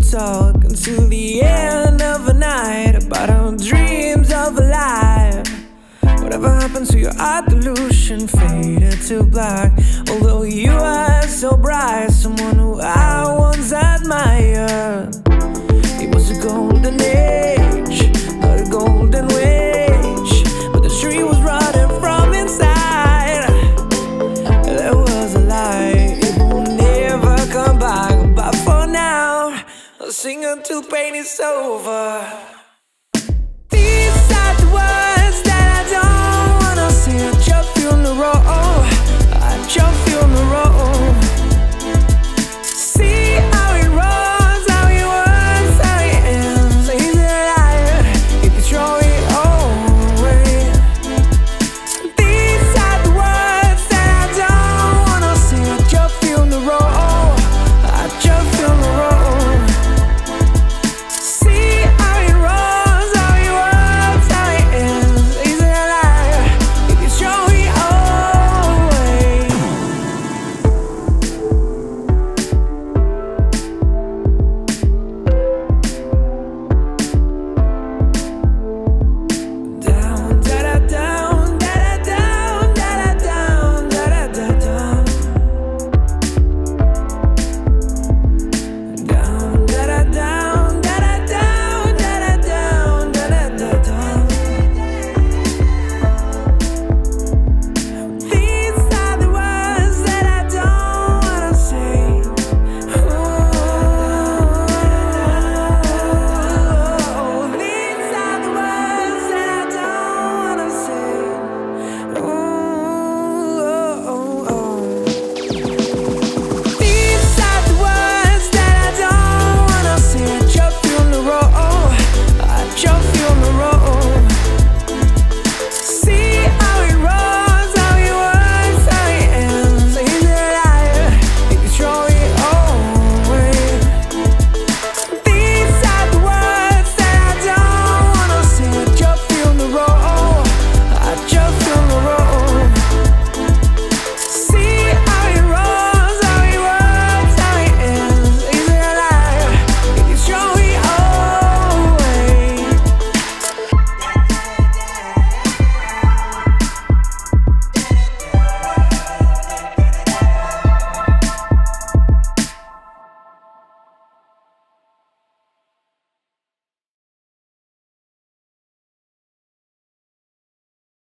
to talk until the end of the night about our dreams of a life. Whatever happened to your odd delusion, faded to black. Although you are so bright, someone who I once admired. It was a golden age, not a golden wage, but the tree was rotting from inside. There was a light, it will never come back. But for now, I'll sing until pain is over. Jump you on the road.